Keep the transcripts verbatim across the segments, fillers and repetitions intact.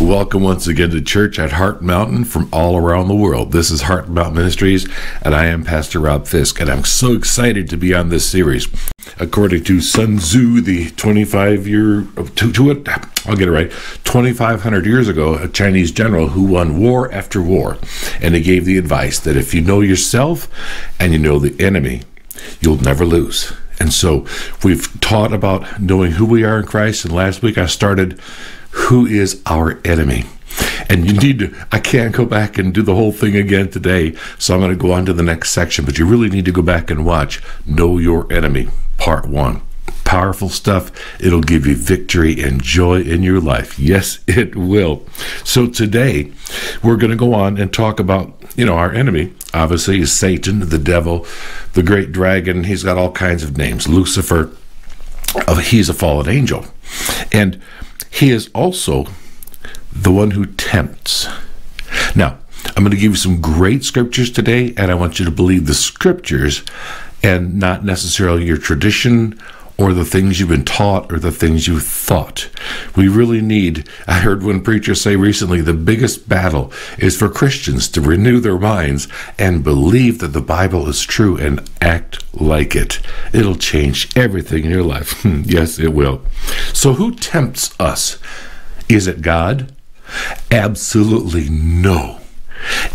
Welcome once again to church at Heart Mountain from all around the world. This is Heart Mountain Ministries, and I am Pastor Rob Fisk, and I'm so excited to be on this series. According to Sun Tzu, the twenty-five year to, to it, I'll get it right, twenty-five hundred years ago, a Chinese general who won war after war, and he gave the advice that if you know yourself and you know the enemy, you'll never lose. And so we've taught about knowing who we are in Christ, and last week I started, who is our enemy? And you need to, I can't go back and do the whole thing again today, so I'm going to go on to the next section, but you really need to go back and watch Know Your Enemy, part one. Powerful stuff. It'll give you victory and joy in your life. Yes, it will. So today, we're going to go on and talk about, you know, our enemy, obviously, is Satan, the devil, the great dragon. He's got all kinds of names. Lucifer, he's a fallen angel. And he is also the one who tempts. Now, I'm going to give you some great scriptures today, and I want you to believe the scriptures and not necessarily your tradition or the things you've been taught or the things you've thought. We really need, I heard one preacher say recently, the biggest battle is for Christians to renew their minds and believe that the Bible is true and act like it. It'll change everything in your life. Yes, it will. So who tempts us? Is it God? Absolutely no.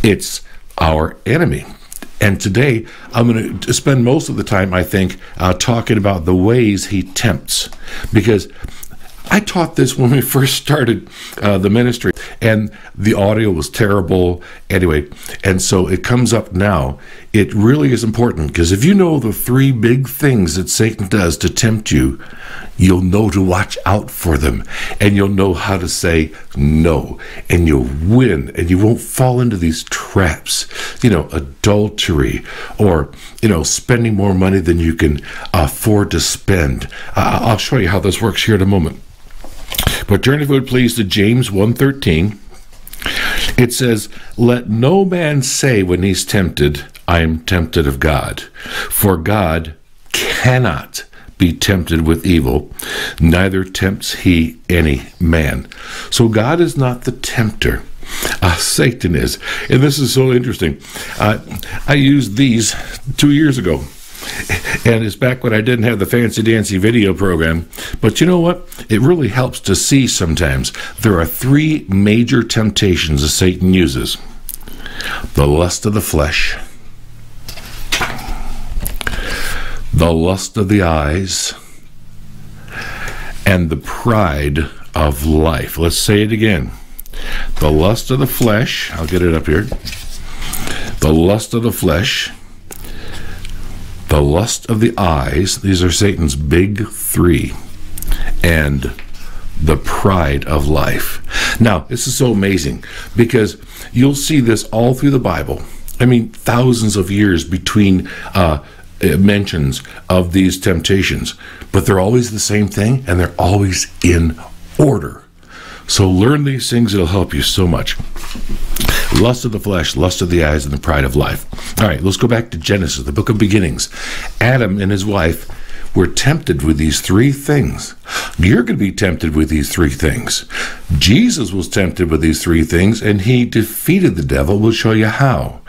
It's our enemy. And today, I'm going to spend most of the time, I think, uh, talking about the ways he tempts. Because I taught this when we first started uh, the ministry, and the audio was terrible anyway. And so it comes up now. It really is important, because if you know the three big things that Satan does to tempt you, you'll know to watch out for them, and you'll know how to say no, and you'll win, and you won't fall into these traps. You know, adultery, or, you know, spending more money than you can afford to spend. Uh, I'll show you how this works here in a moment. But turn, if you would please, to James one thirteen. It says, "Let no man say when he's tempted, I am tempted of God. For God cannot be tempted with evil, neither tempts he any man." So God is not the tempter. Uh, Satan is. And this is so interesting. Uh, I used these two years ago. And it's back when I didn't have the fancy dancy video program. But you know what? It really helps to see sometimes. There are three major temptations that Satan uses. The lust of the flesh. The lust of the eyes. And the pride of life. Let's say it again. The lust of the flesh, I'll get it up here, the lust of the flesh, the lust of the eyes, these are Satan's big three, and the pride of life. Now, this is so amazing, because you'll see this all through the Bible. I mean, thousands of years between uh, mentions of these temptations, but they're always the same thing, and they're always in order. So learn these things, it'll help you so much. Lust of the flesh, lust of the eyes, and the pride of life. All right, let's go back to Genesis, the book of beginnings. Adam and his wife were tempted with these three things. You're going to be tempted with these three things. Jesus was tempted with these three things, and he defeated the devil. We'll show you how.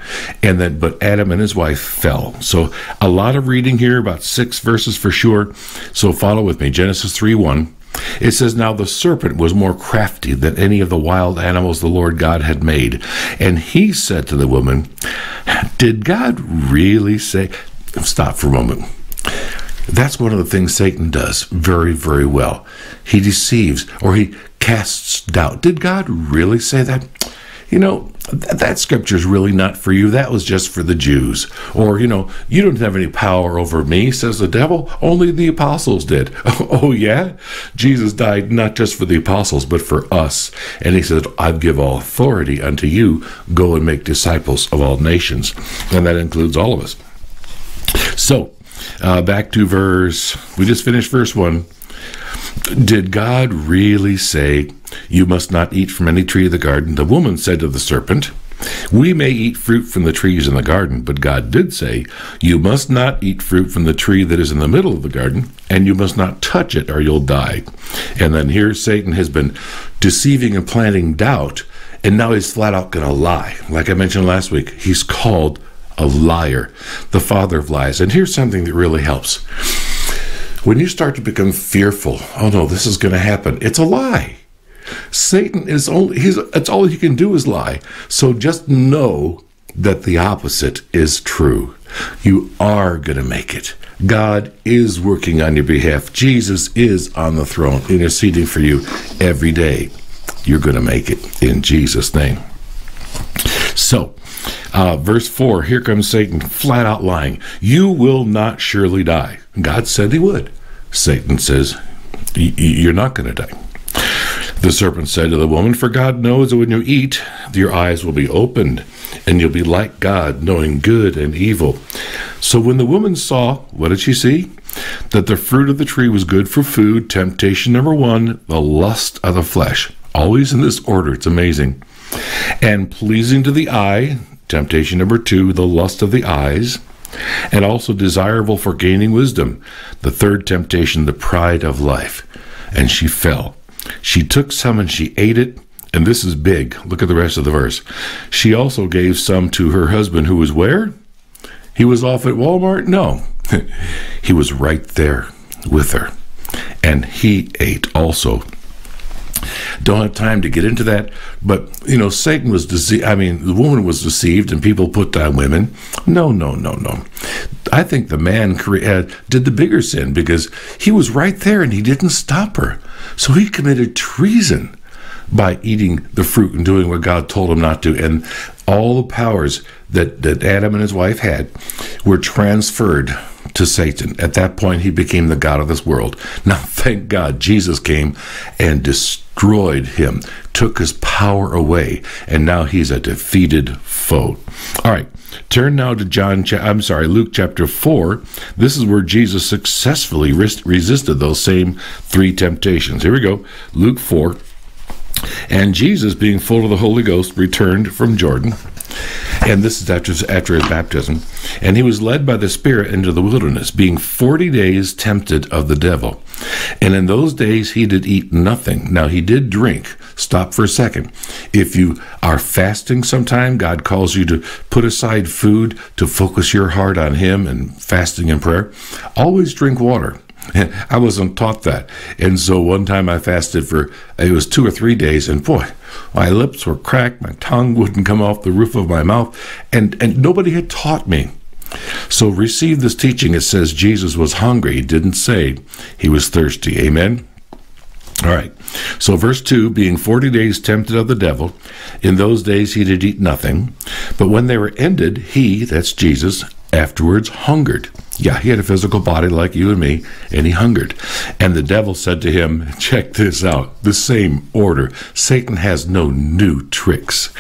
And then, but Adam and his wife fell. So a lot of reading here, about six verses for sure. So follow with me, Genesis three one. It says, "Now the serpent was more crafty than any of the wild animals the Lord God had made. And he said to the woman, did God really say..." Stop for a moment. That's one of the things Satan does very, very well. He deceives, or he casts doubt. Did God really say that? You know, th that scripture is really not for you. That was just for the Jews. Or, you know, "You don't have any power over me," says the devil. "Only the apostles did." Oh, yeah? Jesus died not just for the apostles, but for us. And he said, "I give all authority unto you. Go and make disciples of all nations." And that includes all of us. So, uh, back to verse, we just finished verse one. "Did God really say, you must not eat from any tree of the garden?" The woman said to the serpent, We may eat fruit from the trees in the garden, but God did say, you must not eat fruit from the tree that is in the middle of the garden, and you must not touch it or you'll die. And then here Satan has been deceiving and planting doubt, and now he's flat out going to lie. Like I mentioned last week, he's called a liar, the father of lies. And here's something that really helps. When you start to become fearful, oh no, this is going to happen, it's a lie. Satan is only, he's, it's all he can do is lie. So just know that the opposite is true. You are going to make it. God is working on your behalf. Jesus is on the throne, interceding for you every day. You're going to make it in Jesus' name. So, uh, verse four, here comes Satan, flat out lying. You will not surely die. God said he would. Satan says, you're not going to die. The serpent said to the woman, for God knows that when you eat, your eyes will be opened, and you'll be like God, knowing good and evil. So when the woman saw, what did she see? That the fruit of the tree was good for food. Temptation number one, the lust of the flesh. Always in this order, it's amazing. And pleasing to the eye. Temptation number two, the lust of the eyes. And also desirable for gaining wisdom. The third temptation, the pride of life. And she fell. She took some and she ate it, and this is big. Look at the rest of the verse. She also gave some to her husband, who was where? He was off at Walmart? No. He was right there with her, and he ate also. Don't have time to get into that, but, you know, Satan was deceived. I mean, the woman was deceived, and people put down women. No, no, no, no. I think the man did the bigger sin, because he was right there, and he didn't stop her. So he committed treason by eating the fruit and doing what God told him not to. And all the powers that, that Adam and his wife had were transferred to Satan. At that point, he became the god of this world. Now, thank God, Jesus came and destroyed him, took his power away, and now he's a defeated foe. All right, turn now to John. I'm sorry, Luke chapter four. This is where Jesus successfully resisted those same three temptations. Here we go, Luke four. And Jesus, being full of the Holy Ghost, returned from Jordan. And this is after, after his baptism. And he was led by the Spirit into the wilderness, being forty days tempted of the devil. And in those days he did eat nothing. Now he did drink. Stop for a second. If you are fasting sometime, God calls you to put aside food to focus your heart on him and fasting and prayer. Always drink water. I wasn't taught that. And so one time I fasted for, it was two or three days, and boy, my lips were cracked, my tongue wouldn't come off the roof of my mouth, and, and nobody had taught me. So receive this teaching. It says Jesus was hungry. He didn't say he was thirsty. Amen? All right. So verse two, being forty days tempted of the devil, in those days he did eat nothing, but when they were ended, he, that's Jesus, afterwards hungered. Yeah, he had a physical body like you and me, and he hungered. And the devil said to him, check this out, the same order. Satan has no new tricks.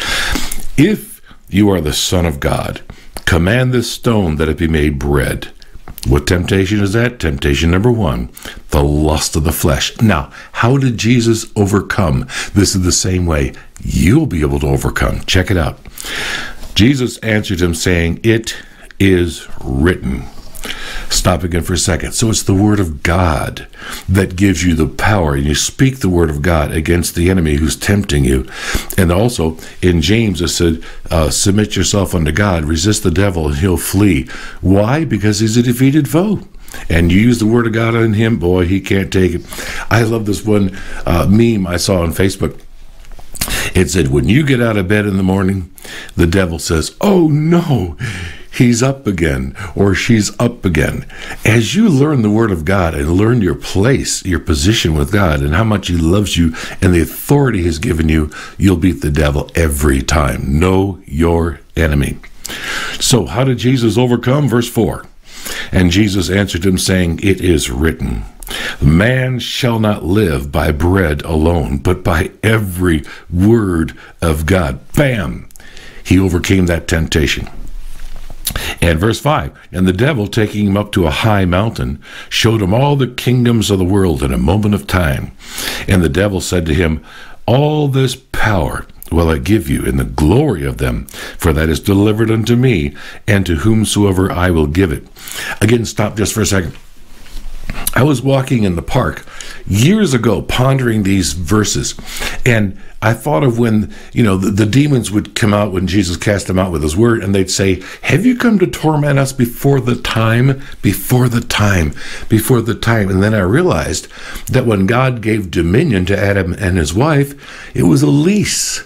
If you are the Son of God, command this stone that it be made bread. What temptation is that? Temptation number one, the lust of the flesh. Now, how did Jesus overcome? This is the same way you'll be able to overcome. Check it out. Jesus answered him, saying, it is written. Stop again for a second. So it's the Word of God that gives you the power, and you speak the Word of God against the enemy who's tempting you. And also, in James, it said, uh, submit yourself unto God, resist the devil, and he'll flee. Why? Because he's a defeated foe. And you use the Word of God on him, boy, he can't take it. I love this one uh, meme I saw on Facebook. It said, when you get out of bed in the morning, the devil says, oh no, he's up again, or she's up again. As you learn the Word of God and learn your place, your position with God, and how much he loves you and the authority he's given you, you'll beat the devil every time. Know your enemy. So how did Jesus overcome? Verse four. And Jesus answered him, saying, it is written, man shall not live by bread alone, but by every word of God. Bam! He overcame that temptation. And verse five, and the devil, taking him up to a high mountain, showed him all the kingdoms of the world in a moment of time. And the devil said to him, all this power will I give you in the glory of them, for that is delivered unto me, and to whomsoever I will give it. Again, stop just for a second. I was walking in the park years ago, pondering these verses, and I thought of when, you know, the, the demons would come out when Jesus cast them out with his word, and they'd say, have you come to torment us before the time, before the time, before the time? And then I realized that when God gave dominion to Adam and his wife, it was a lease.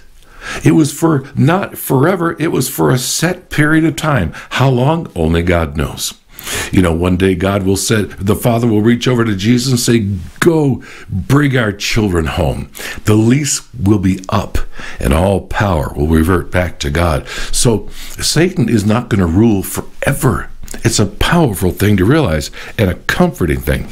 It was for not forever. It was for a set period of time. How long? Only God knows. You know, one day God will say, the Father will reach over to Jesus and say, go, bring our children home. The lease will be up and all power will revert back to God. So Satan is not going to rule forever. It's a powerful thing to realize and a comforting thing.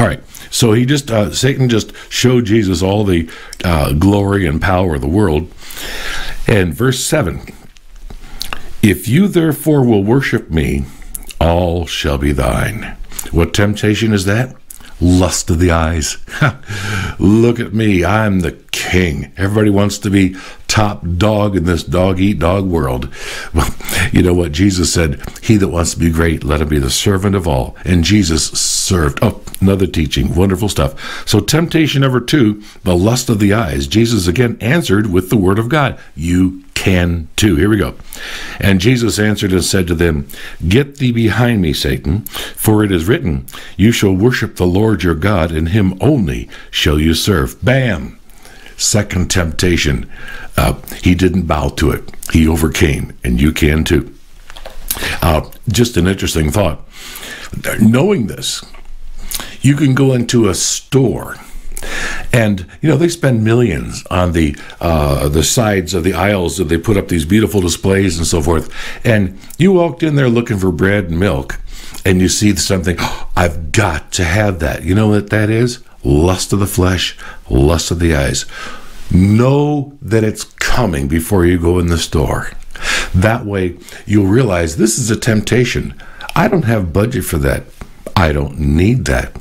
All right. So he just, uh, Satan just showed Jesus all the uh, glory and power of the world. And verse seven, if you therefore will worship me, all shall be thine. What temptation is that? Lust of the eyes. Look at me, I'm the king. Everybody wants to be top dog in this dog-eat-dog world. Well, you know what Jesus said, he that wants to be great, let him be the servant of all. And Jesus served. Oh, another teaching, wonderful stuff. So temptation number two, the lust of the eyes. Jesus again answered with the word of God. You can too. Here we go. And Jesus answered and said to them, get thee behind me, Satan, for it is written, you shall worship the Lord your God, and him only shall you serve. Bam! Second temptation. Uh, he didn't bow to it. He overcame, and you can too. Uh, just an interesting thought. Knowing this, you can go into a store, and, you know, they spend millions on the uh, the sides of the aisles that they put up these beautiful displays and so forth. And you walked in there looking for bread and milk, and you see something, oh, I've got to have that. You know what that is? Lust of the flesh, lust of the eyes. Know that it's coming before you go in the store. That way, you'll realize this is a temptation. I don't have budget for that. I don't need that.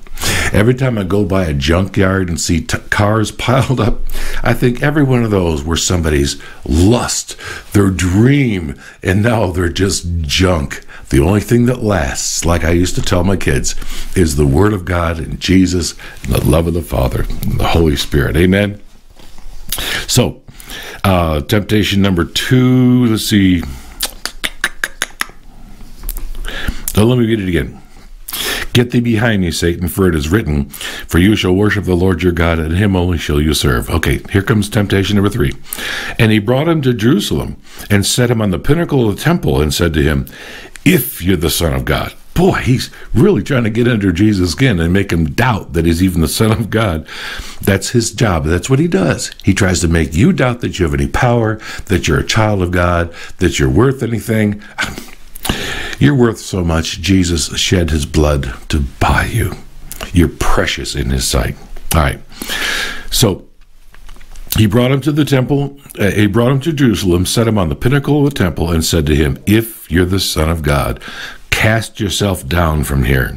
Every time I go by a junkyard and see t cars piled up, I think every one of those were somebody's lust, their dream, and now they're just junk. The only thing that lasts, like I used to tell my kids, is the Word of God and Jesus and the love of the Father and the Holy Spirit. Amen? So, uh, temptation number two, let's see. So let me read it again. Get thee behind me, Satan, for it is written, for you shall worship the Lord your God, and him only shall you serve. Okay, here comes temptation number three. And he brought him to Jerusalem, and set him on the pinnacle of the temple, and said to him, if you're the Son of God. Boy, he's really trying to get under Jesus' skin and make him doubt that he's even the Son of God. That's his job. That's what he does. He tries to make you doubt that you have any power, that you're a child of God, that you're worth anything. You're worth so much. Jesus shed his blood to buy you. You're precious in his sight. All right. So he brought him to the temple. Uh, he brought him to Jerusalem, set him on the pinnacle of the temple, and said to him, if you're the Son of God, cast yourself down from here,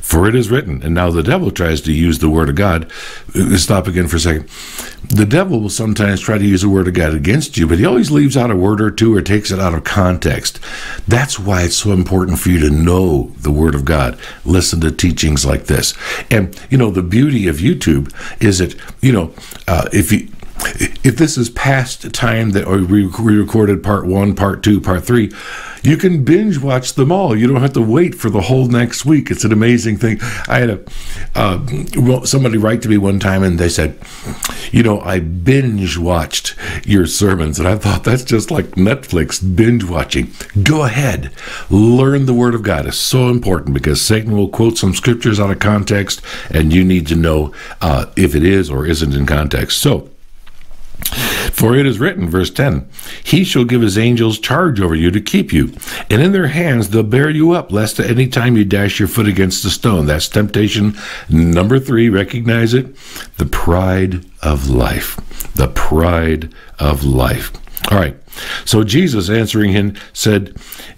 for it is written. And now the devil tries to use the word of God. Stop again for a second. The devil will sometimes try to use the word of God against you, but he always leaves out a word or two or takes it out of context. That's why it's so important for you to know the word of God. Listen to teachings like this. And, you know, the beauty of YouTube is that, you know, uh, if you... If this is past time that or we recorded part one, part two, part three, you can binge watch them all. You don't have to wait for the whole next week. It's an amazing thing. I had a uh, somebody write to me one time and they said, you know, I binge watched your sermons. And I thought that's just like Netflix binge watching. Go ahead. Learn the Word of God. It's so important because Satan will quote some scriptures out of context and you need to know uh, if it is or isn't in context. So, for it is written, verse ten, he shall give his angels charge over you to keep you, and in their hands they'll bear you up, lest at any time you dash your foot against a stone. That's temptation number three. Recognize it. The pride of life. The pride of life. All right. So Jesus answering him said,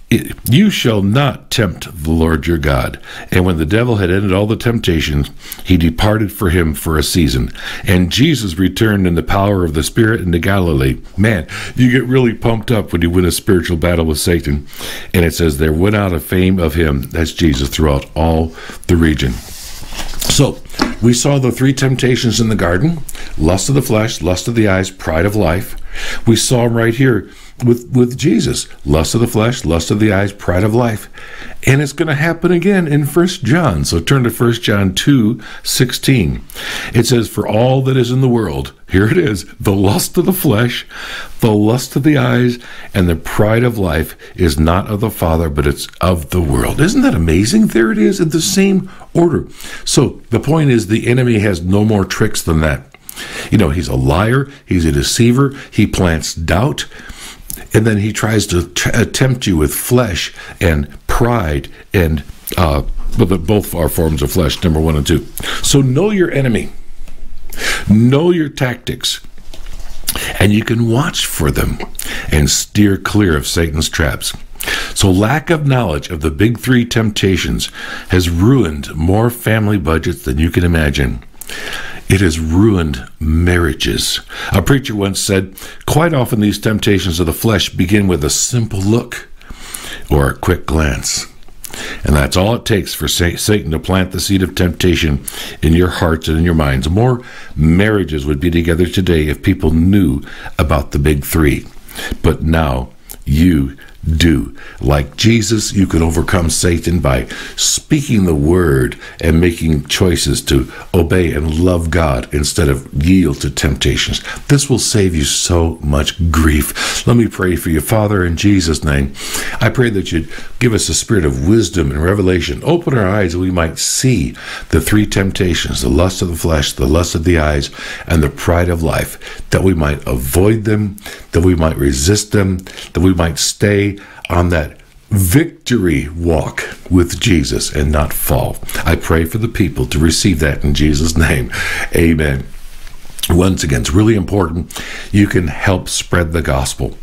You shall not tempt the Lord your God. And when the devil had ended all the temptations, he departed for him for a season. And Jesus returned in the power of the Spirit into Galilee. Man, you get really pumped up when you win a spiritual battle with Satan. And it says, there went out a fame of him, that's Jesus, throughout all the region. So, we saw the three temptations in the garden, lust of the flesh, lust of the eyes, pride of life. We saw them right here with, with Jesus, lust of the flesh, lust of the eyes, pride of life. And it's going to happen again in First John. So turn to First John two sixteen. It says, for all that is in the world, here it is, the lust of the flesh, the lust of the eyes, and the pride of life is not of the Father, but it's of the world. Isn't that amazing? There it is in the same order. So the point is, the enemy has no more tricks than that. You know, he's a liar, he's a deceiver, he plants doubt, and then he tries to tempt you with flesh and pride, and uh, but both are forms of flesh, number one and two. So know your enemy, know your tactics, and you can watch for them and steer clear of Satan's traps. So lack of knowledge of the big three temptations has ruined more family budgets than you can imagine. It has ruined marriages. A preacher once said, quite often these temptations of the flesh begin with a simple look or a quick glance. And that's all it takes for Satan to plant the seed of temptation in your hearts and in your minds. More marriages would be together today if people knew about the big three. But now you do. Like Jesus, you can overcome Satan by speaking the word and making choices to obey and love God instead of yield to temptations. This will save you so much grief. Let me pray for you. Father, in Jesus' name, I pray that you'd give us a spirit of wisdom and revelation. Open our eyes that we might see the three temptations, the lust of the flesh, the lust of the eyes, and the pride of life, that we might avoid them, that we might resist them, that we might stay on that victory walk with Jesus and not fall. I pray for the people to receive that in Jesus' name. Amen. Once again, it's really important. You can help spread the gospel.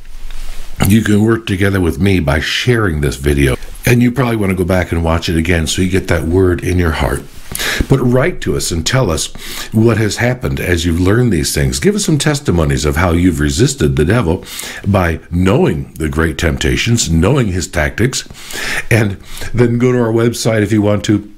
You can work together with me by sharing this video. And you probably want to go back and watch it again so you get that word in your heart. But write to us and tell us what has happened as you've learned these things. Give us some testimonies of how you've resisted the devil by knowing the great temptations, knowing his tactics, and then go to our website if you want to.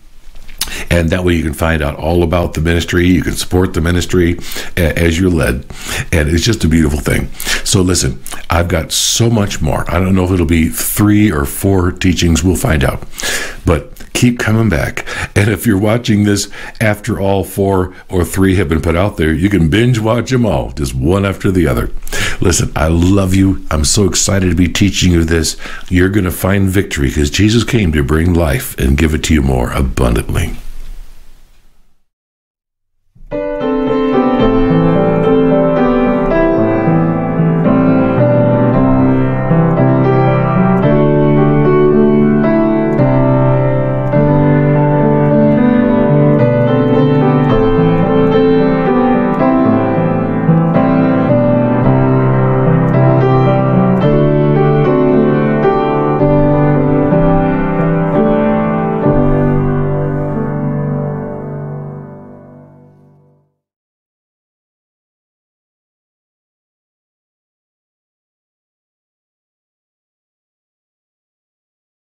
And that way you can find out all about the ministry. You can support the ministry as you're led. And it's just a beautiful thing. So listen, I've got so much more. I don't know if it'll be three or four teachings. We'll find out. But keep coming back. And if you're watching this after all four or three have been put out there, you can binge watch them all, just one after the other. Listen, I love you. I'm so excited to be teaching you this. You're going to find victory because Jesus came to bring life and give it to you more abundantly.